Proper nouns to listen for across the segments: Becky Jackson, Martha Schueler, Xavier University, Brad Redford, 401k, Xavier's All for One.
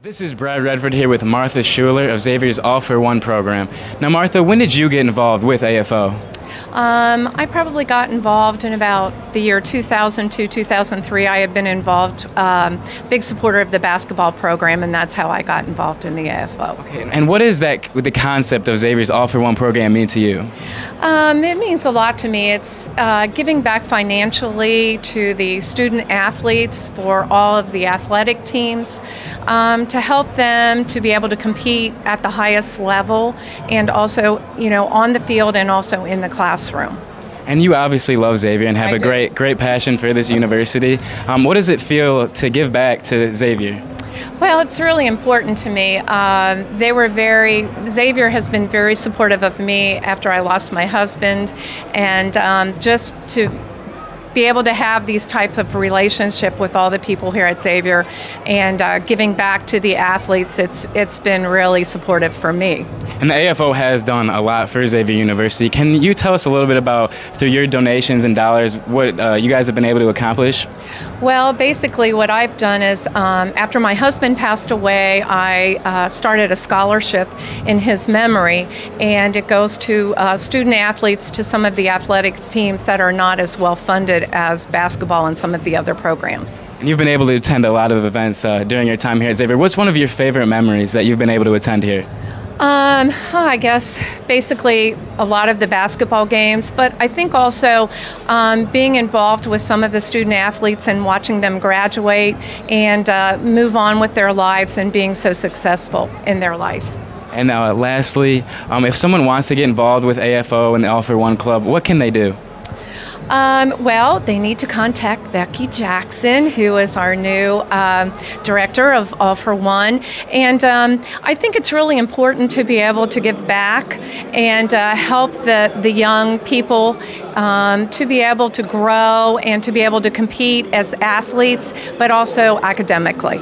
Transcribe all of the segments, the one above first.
This is Brad Redford here with Martha Schueler of Xavier's All for One program. Now Martha, when did you get involved with AFO? I probably got involved in about the year 2002, 2003. I had been involved, big supporter of the basketball program, and that's how I got involved in the AFO. Okay, and what is that, the concept of Xavier's All for One program mean to you? It means a lot to me. It's giving back financially to the student athletes for all of the athletic teams to help them to be able to compete at the highest level, and also, you know, on the field and also in the classroom. And you obviously love Xavier and have a great passion for this university. What does it feel to give back to Xavier? Well, it's really important to me. Xavier has been very supportive of me after I lost my husband, and just to be able to have these types of relationship with all the people here at Xavier and giving back to the athletes, it's been really supportive for me. And the AFO has done a lot for Xavier University. Can you tell us a little bit about, through your donations and dollars, what you guys have been able to accomplish? Well, basically what I've done is, after my husband passed away, I started a scholarship in his memory, and it goes to student athletes, to some of the athletic teams that are not as well funded as basketball and some of the other programs. And you've been able to attend a lot of events during your time here at Xavier. What's one of your favorite memories that you've been able to attend here? I guess basically a lot of the basketball games, but I think also being involved with some of the student athletes and watching them graduate and move on with their lives and being so successful in their life. And lastly, if someone wants to get involved with AFO and the All for One Club, what can they do? Well, they need to contact Becky Jackson, who is our new director of All for One, and I think it's really important to be able to give back and help the young people to be able to grow and to be able to compete as athletes, but also academically.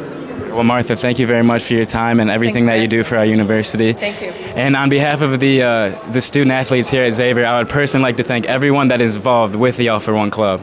Well, Martha, thank you very much for your time and everything that you do for our university. Thank you. And on behalf of the student athletes here at Xavier, I would personally like to thank everyone that is involved with the All for One Club.